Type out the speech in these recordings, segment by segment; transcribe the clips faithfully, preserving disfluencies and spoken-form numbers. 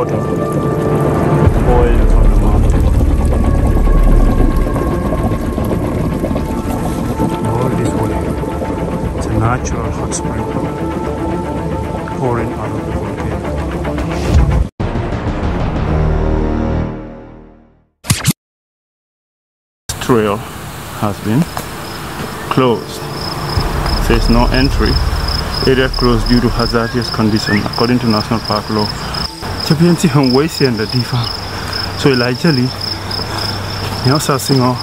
water. Boiled from the mountain. All this water. It's a natural hot spring pouring out of the volcano. This trail has been closed. There is no entry. Area closed due to hazardous condition according to national park law. Chapiensi hangwaisi and the difa. So Elijali Nyosa Singo.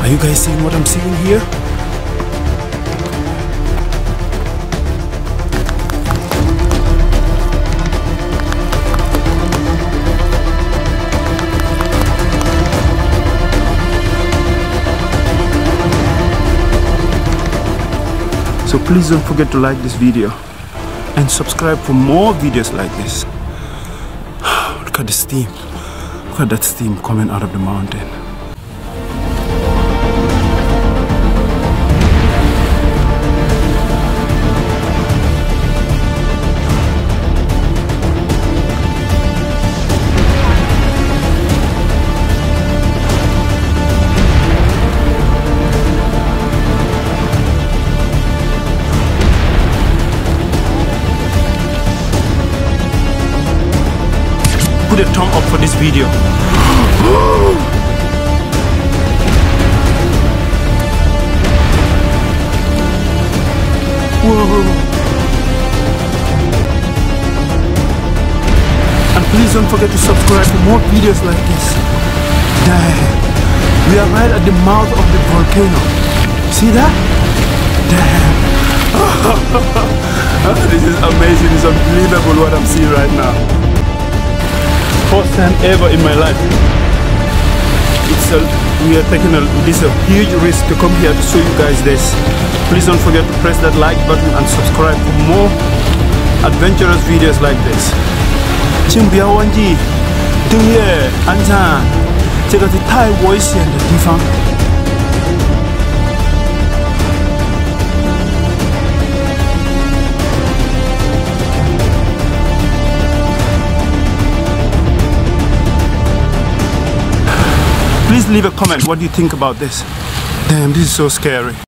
Are you guys seeing what I'm seeing here? So please don't forget to like this video and subscribe for more videos like this. Look at the steam. Look at that steam coming out of the mountain. Put a thumb up for this video. And please don't forget to subscribe for more videos like this. Damn. We are right at the mouth of the volcano. See that? Damn. This is amazing. It's unbelievable what I'm seeing right now. First time ever in my life. It's a, we are taking a, this is a huge risk to come here to show you guys this. Please don't forget to press that like button and subscribe for more adventurous videos like this. Chimbiawanji, Dungye, Anzan, Chega the Thai voice and the Difang. Please leave a comment what do you think about this. Damn, this is so scary.